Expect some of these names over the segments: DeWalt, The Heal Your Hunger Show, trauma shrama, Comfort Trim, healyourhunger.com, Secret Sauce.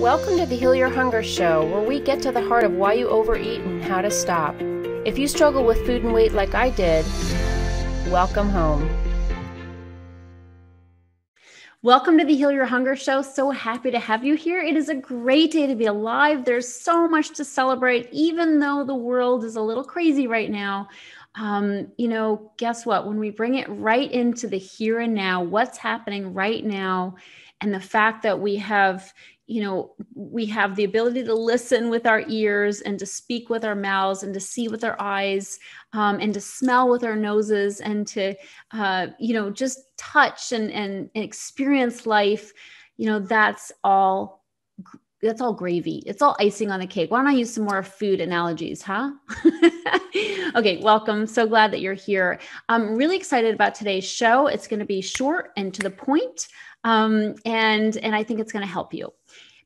Welcome to the Heal Your Hunger Show, where we get to the heart of why you overeat and how to stop. If you struggle with food and weight like I did, welcome home. Welcome to the Heal Your Hunger Show. So happy to have you here. It is a great day to be alive. There's so much to celebrate, even though the world is a little crazy right now. Guess what? When we bring it right into the here and now, what's happening right now, and the fact that we have, we have the ability to listen with our ears and to speak with our mouths and to see with our eyes and to smell with our noses and to, just touch and experience life, that's all gravy. It's all icing on the cake. Why don't I use some more food analogies, huh? Okay, welcome. So glad that you're here. I'm really excited about today's show. It's going to be short and to the point, and I think it's going to help you.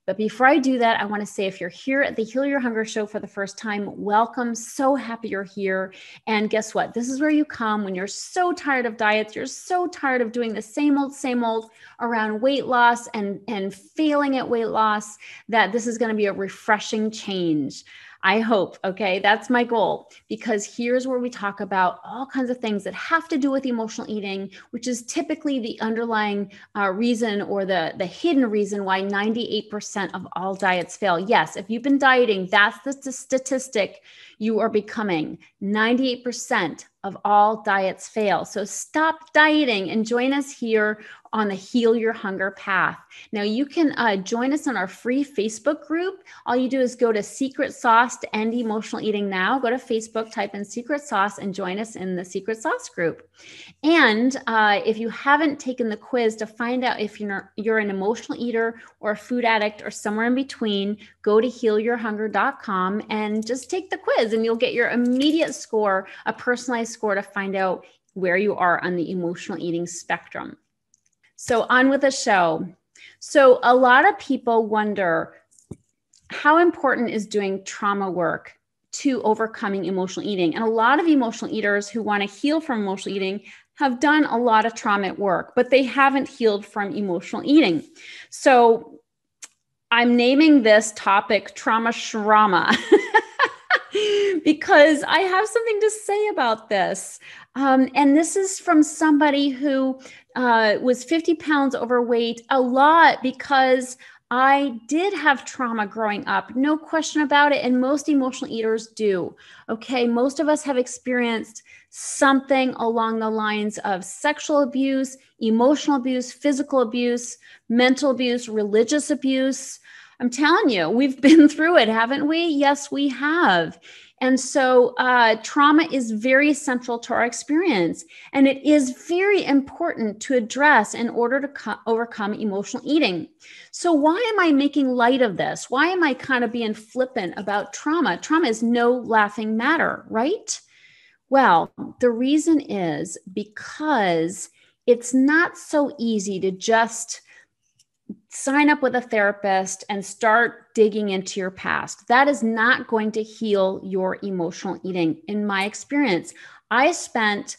But before I do that, I want to say, if you're here at the Heal Your Hunger Show for the first time, welcome. So happy you're here. And guess what? This is where you come when you're so tired of diets. You're so tired of doing the same old around weight loss and failing at weight loss, that this is going to be a refreshing change. I hope. Okay. That's my goal, because here's where we talk about all kinds of things that have to do with emotional eating, which is typically the underlying reason, or the hidden reason why 98% of all diets fail. Yes. If you've been dieting, that's the statistic you are becoming. 98% of all diets fail. So stop dieting and join us here on the Heal Your Hunger path. Now you can join us on our free Facebook group. All you do is go to Secret Sauce to End Emotional Eating Now. Go to Facebook, type in Secret Sauce, and join us in the Secret Sauce group. And if you haven't taken the quiz to find out if you're an emotional eater or a food addict or somewhere in between, go to healyourhunger.com and just take the quiz, and you'll get your immediate score, a personalized score, to find out where you are on the emotional eating spectrum. So on with the show. So a lot of people wonder, how important is doing trauma work to overcoming emotional eating? And a lot of emotional eaters who want to heal from emotional eating have done a lot of trauma work, but they haven't healed from emotional eating. So I'm naming this topic trauma shrama because I have something to say about this. And this is from somebody who was 50 pounds overweight, a lot, because I did have trauma growing up, no question about it. And most emotional eaters do. Okay. Most of us have experienced something along the lines of sexual abuse, emotional abuse, physical abuse, mental abuse, religious abuse. I'm telling you, we've been through it, haven't we? Yes, we have. And so trauma is very central to our experience, and it is very important to address in order to overcome emotional eating. So why am I making light of this? Why am I kind of being flippant about trauma? Trauma is no laughing matter, right? Well, the reason is because it's not so easy to just sign up with a therapist and start digging into your past. That is not going to heal your emotional eating. In my experience, I spent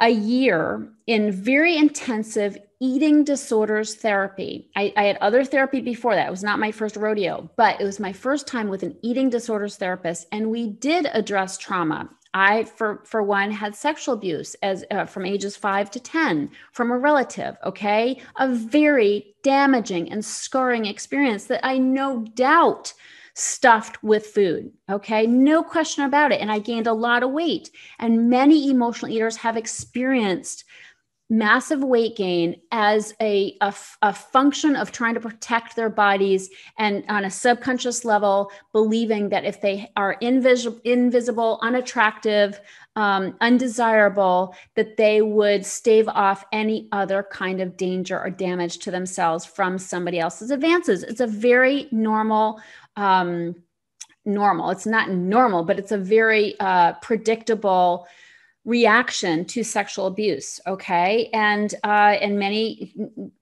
a year in very intensive eating disorders therapy. I had other therapy before that. It was not my first rodeo, but it was my first time with an eating disorders therapist. And we did address trauma. I, for one, had sexual abuse as from ages 5 to 10 from a relative, okay? A very damaging and scarring experience that I no doubt stuffed with food, okay? No question about it. And I gained a lot of weight. And many emotional eaters have experienced massive weight gain as a function of trying to protect their bodies, and on a subconscious level, believing that if they are invisible, unattractive, undesirable, that they would stave off any other kind of danger or damage to themselves from somebody else's advances. It's a very normal. It's not normal, but it's a very predictable reaction to sexual abuse. Okay. And many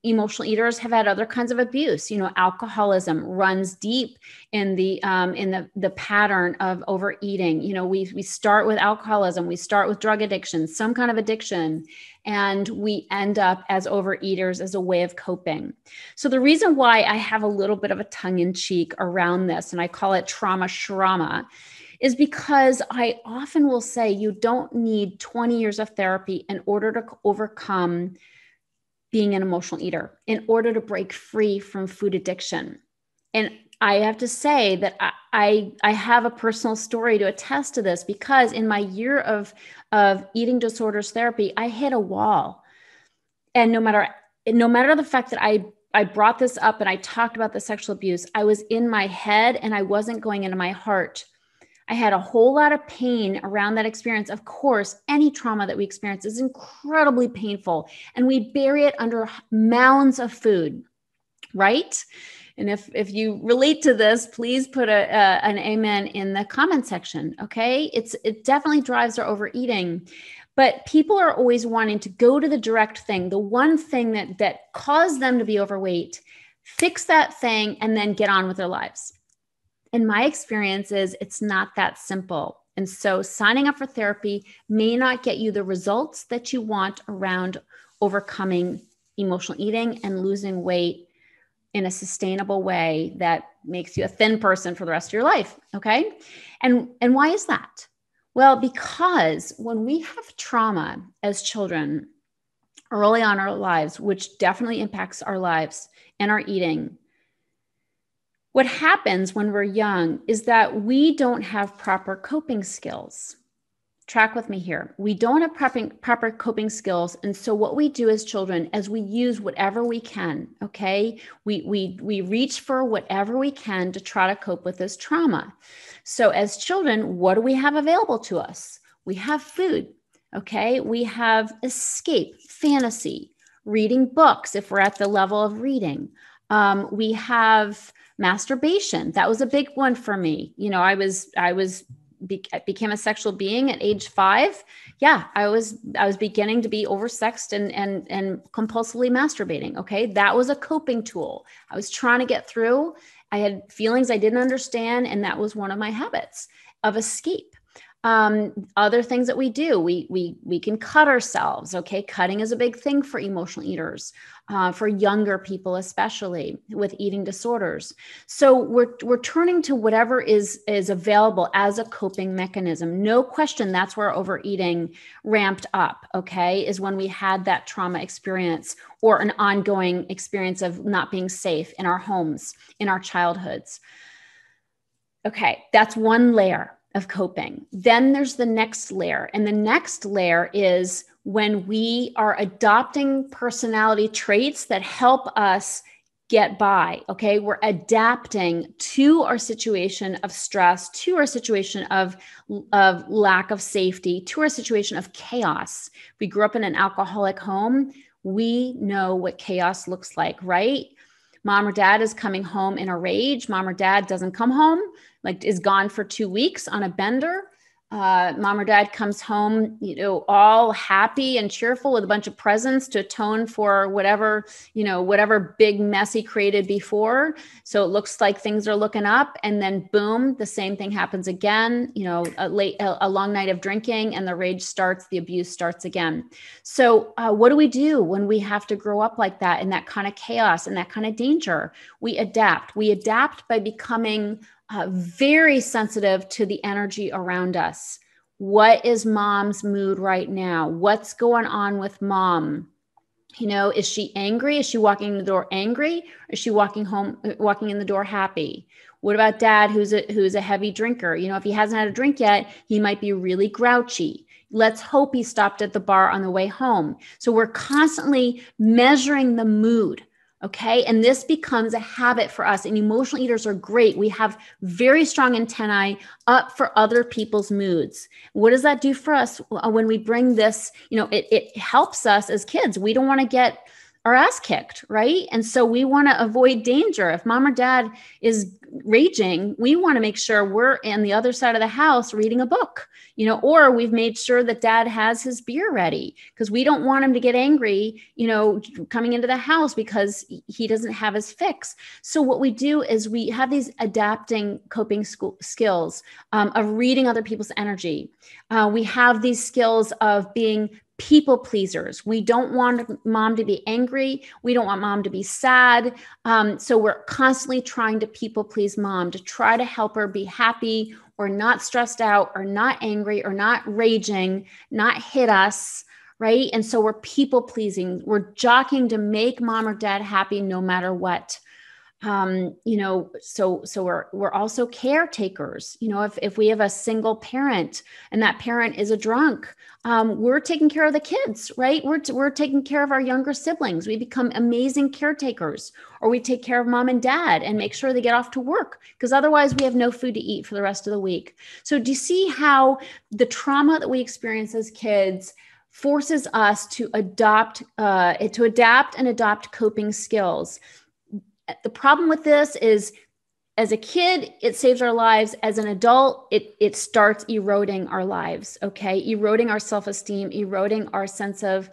emotional eaters have had other kinds of abuse. You know, alcoholism runs deep in the pattern of overeating. You know, we start with alcoholism, we start with drug addiction, some kind of addiction, and we end up as overeaters as a way of coping. So the reason why I have a little bit of a tongue in cheek around this, and I call it trauma shrama, is because I often will say you don't need 20 years of therapy in order to overcome being an emotional eater, in order to break free from food addiction. And I have to say that I have a personal story to attest to this, because in my year of eating disorders therapy, I hit a wall. And no matter the fact that I brought this up and I talked about the sexual abuse, I was in my head and I wasn't going into my heart. I had a whole lot of pain around that experience. Of course, any trauma that we experience is incredibly painful, and we bury it under mounds of food, right? And if you relate to this, please put an amen in the comment section, okay? It definitely drives our overeating. But people are always wanting to go to the direct thing, the one thing that caused them to be overweight, fix that thing, and then get on with their lives. And my experience is it's not that simple. And so signing up for therapy may not get you the results that you want around overcoming emotional eating and losing weight in a sustainable way that makes you a thin person for the rest of your life, okay? And why is that? Well, because when we have trauma as children early on in our lives, which definitely impacts our lives and our eating, what happens when we're young is that we don't have proper coping skills. Track with me here. We don't have proper coping skills. And so what we do as children is we use whatever we can, okay? We reach for whatever we can to try to cope with this trauma. So as children, what do we have available to us? We have food, okay? We have escape, fantasy, reading books if we're at the level of reading. We have masturbation. That was a big one for me. You know, I became a sexual being at age 5. Yeah. I was beginning to be oversexed and compulsively masturbating. Okay. That was a coping tool. I was trying to get through. I had feelings I didn't understand. And that was one of my habits of escape. Other things that we do, we can cut ourselves. Okay. Cutting is a big thing for emotional eaters, for younger people, especially with eating disorders. So we're turning to whatever is available as a coping mechanism. No question. That's where overeating ramped up. Okay. Is when we had that trauma experience or an ongoing experience of not being safe in our homes, in our childhoods. Okay. That's one layer of coping. Then there's the next layer. And the next layer is when we are adopting personality traits that help us get by. Okay. We're adapting to our situation of stress, to our situation of lack of safety, to our situation of chaos. We grew up in an alcoholic home. We know what chaos looks like, right? Mom or dad is coming home in a rage. Mom or dad doesn't come home, like is gone for 2 weeks on a bender. Mom or dad comes home, you know, all happy and cheerful with a bunch of presents to atone for whatever, you know, whatever big mess he created before. So it looks like things are looking up, and then boom, the same thing happens again, you know, a long night of drinking, and the rage starts, the abuse starts again. So what do we do when we have to grow up like that, in that kind of chaos and that kind of danger? We adapt. We adapt by becoming very sensitive to the energy around us. What is mom's mood right now? What's going on with mom? You know, is she angry? Is she walking in the door angry? Is she walking in the door happy? What about dad, who's a heavy drinker? You know, if he hasn't had a drink yet, he might be really grouchy. Let's hope he stopped at the bar on the way home. So we're constantly measuring the mood. Okay. And this becomes a habit for us, and emotional eaters are great. We have very strong antennae up for other people's moods. What does that do for us when we bring this, you know, it helps us as kids. We don't want to get our ass kicked, right? And so we want to avoid danger. If mom or dad is raging, we want to make sure we're on the other side of the house reading a book, you know, or we've made sure that dad has his beer ready because we don't want him to get angry, you know, coming into the house because he doesn't have his fix. So what we do is we have these adapting coping skills of reading other people's energy. We have these skills of being people pleasers. We don't want mom to be angry. We don't want mom to be sad. So we're constantly trying to people please mom, to try to help her be happy or not stressed out or not angry or not raging, not hit us, right? And so we're people pleasing. We're jockeying to make mom or dad happy no matter what. You know, so we're also caretakers. You know, if we have a single parent and that parent is a drunk, we're taking care of the kids, right? We're taking care of our younger siblings. We become amazing caretakers, or we take care of mom and dad and make sure they get off to work because otherwise we have no food to eat for the rest of the week. So do you see how the trauma that we experience as kids forces us to adapt and adopt coping skills? The problem with this is, as a kid, it saves our lives. As an adult, it starts eroding our lives, okay? Eroding our self-esteem, eroding our sense of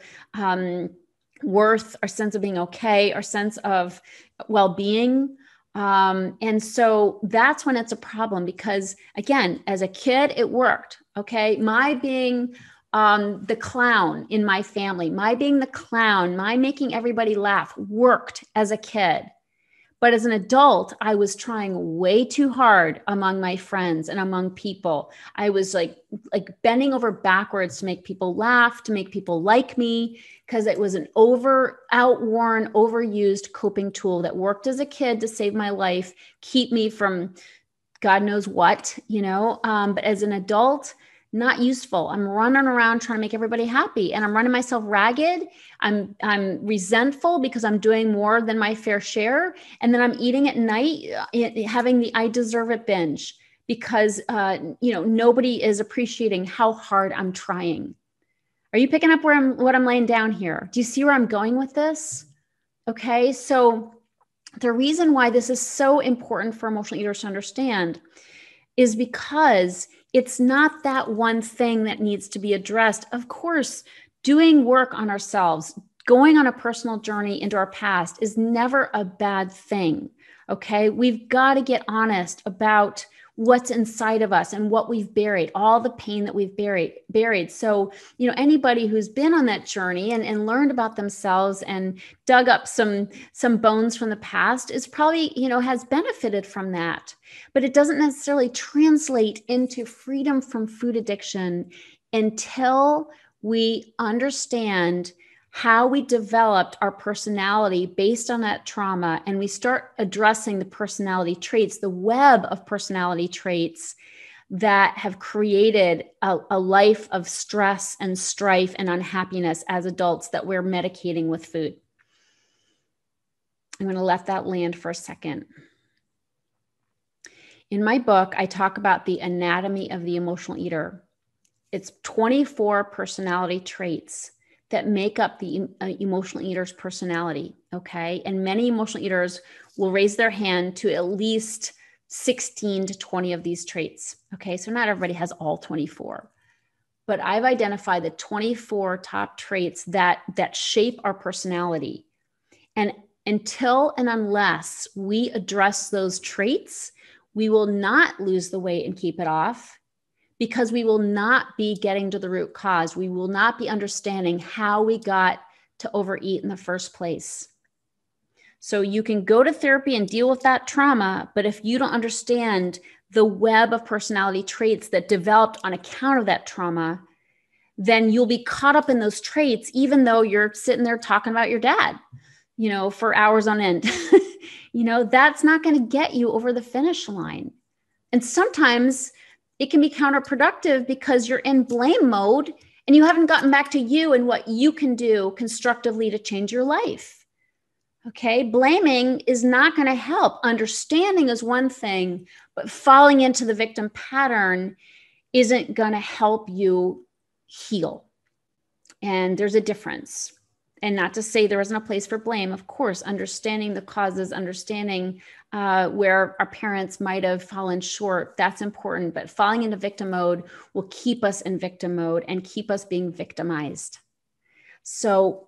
worth, our sense of being okay, our sense of well-being. And so that's when it's a problem because, again, as a kid, it worked, okay? My being the clown in my family, my being the clown, my making everybody laugh worked as a kid. But as an adult, I was trying way too hard among my friends and among people. I was like bending over backwards to make people laugh, to make people like me, because it was an outworn, overused coping tool that worked as a kid to save my life, keep me from God knows what, you know. But as an adult, not useful. I'm running around trying to make everybody happy and I'm running myself ragged. I'm resentful because I'm doing more than my fair share. And then I'm eating at night, having the I deserve it binge because, you know, nobody is appreciating how hard I'm trying. Are you picking up what I'm laying down here? Do you see where I'm going with this? Okay. So the reason why this is so important for emotional eaters to understand is because it's not that one thing that needs to be addressed. Of course, doing work on ourselves, going on a personal journey into our past is never a bad thing, okay? We've got to get honest about what's inside of us and what we've buried, all the pain that we've buried. So, you know, anybody who's been on that journey and learned about themselves and dug up some bones from the past is probably, you know, has benefited from that, but it doesn't necessarily translate into freedom from food addiction until we understand how we developed our personality based on that trauma, and we start addressing the personality traits, the web of personality traits that have created a life of stress and strife and unhappiness as adults that we're medicating with food. I'm going to let that land for a second. In my book, I talk about the anatomy of the emotional eater. It's 24 personality traits that make up the emotional eater's personality, okay? And many emotional eaters will raise their hand to at least 16 to 20 of these traits, okay? So not everybody has all 24, but I've identified the 24 top traits that shape our personality. And until and unless we address those traits, we will not lose the weight and keep it off, because we will not be getting to the root cause. We will not be understanding how we got to overeat in the first place. So you can go to therapy and deal with that trauma, but if you don't understand the web of personality traits that developed on account of that trauma, then you'll be caught up in those traits, even though you're sitting there talking about your dad, you know, for hours on end. You know, that's not going to get you over the finish line. And sometimes it can be counterproductive because you're in blame mode and you haven't gotten back to you and what you can do constructively to change your life. Okay. Blaming is not going to help. Understanding is one thing, but falling into the victim pattern isn't going to help you heal. And there's a difference. And not to say there isn't a place for blame, of course, understanding the causes, understanding where our parents might have fallen short, that's important. But falling into victim mode will keep us in victim mode and keep us being victimized. So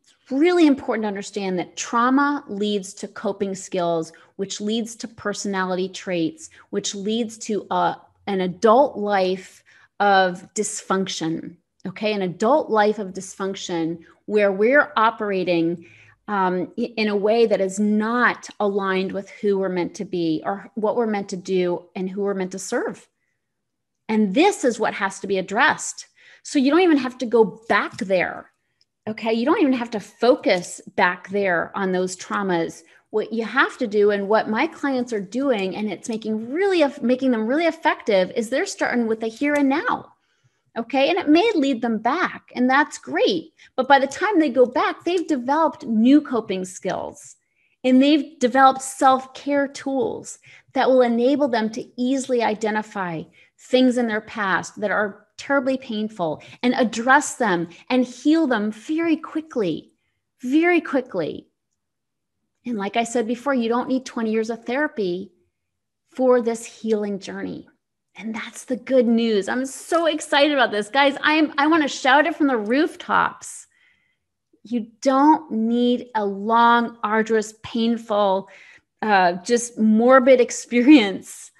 it's really important to understand that trauma leads to coping skills, which leads to personality traits, which leads to an adult life of dysfunction. Okay, an adult life of dysfunction where we're operating in a way that is not aligned with who we're meant to be or what we're meant to do and who we're meant to serve. And this is what has to be addressed. So you don't even have to go back there. Okay, you don't even have to focus back there on those traumas. What you have to do and what my clients are doing, and it's making them really effective, is they're starting with the here and now. Okay. And it may lead them back, and that's great. But by the time they go back, they've developed new coping skills and they've developed self-care tools that will enable them to easily identify things in their past that are terribly painful and address them and heal them very quickly, very quickly. And like I said before, you don't need 20 years of therapy for this healing journey. And that's the good news. I'm so excited about this. Guys, I want to shout it from the rooftops. You don't need a long, arduous, painful, just morbid experience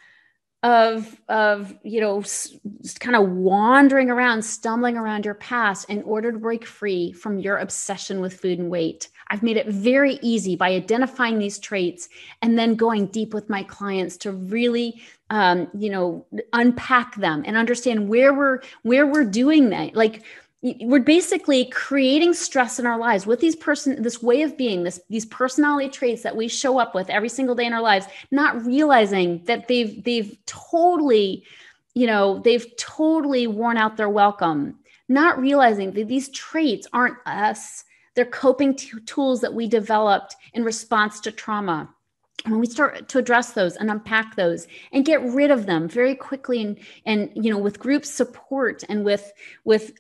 of kind of wandering around, stumbling around your past in order to break free from your obsession with food and weight. I've made it very easy by identifying these traits and then going deep with my clients to really, unpack them and understand where we're doing that. Like, we're basically creating stress in our lives with this way of being, these personality traits that we show up with every single day in our lives, not realizing that they've totally worn out their welcome, not realizing that these traits aren't us. They're coping tools that we developed in response to trauma. When we start to address those and unpack those and get rid of them very quickly and with group support and with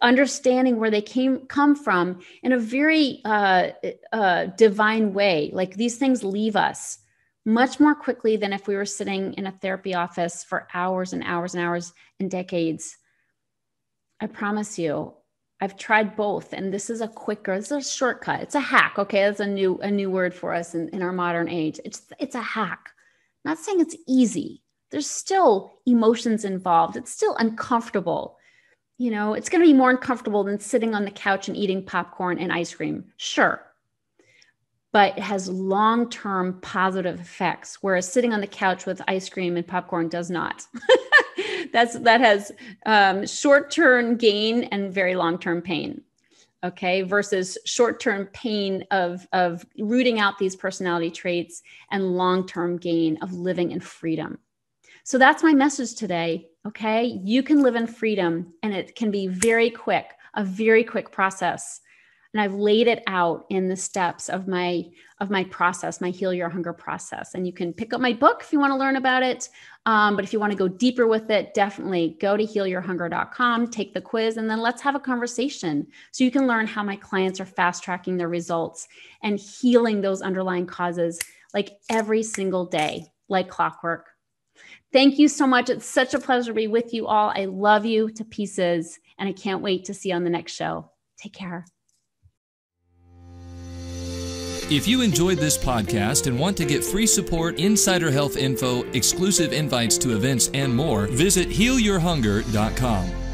understanding where they come from in a very divine way, like these things leave us much more quickly than if we were sitting in a therapy office for hours and hours and hours and decades. I promise you, I've tried both, and this is a shortcut. It's a hack. Okay. That's a new word for us in our modern age. It's a hack. I'm not saying it's easy. There's still emotions involved. It's still uncomfortable. It's going to be more uncomfortable than sitting on the couch and eating popcorn and ice cream. Sure. But it has long-term positive effects, whereas sitting on the couch with ice cream and popcorn does not. That has short-term gain and very long-term pain, okay? Versus short-term pain of rooting out these personality traits and long-term gain of living in freedom. So that's my message today, okay? You can live in freedom, and it can be very quick, a very quick process. And I've laid it out in the steps of my process, my Heal Your Hunger process. And you can pick up my book if you want to learn about it. But if you want to go deeper with it, definitely go to healyourhunger.com, take the quiz, and then let's have a conversation so you can learn how my clients are fast tracking their results and healing those underlying causes like every single day, like clockwork. Thank you so much. It's such a pleasure to be with you all. I love you to pieces, and I can't wait to see you on the next show. Take care. If you enjoyed this podcast and want to get free support, insider health info, exclusive invites to events, and more, visit healyourhunger.com.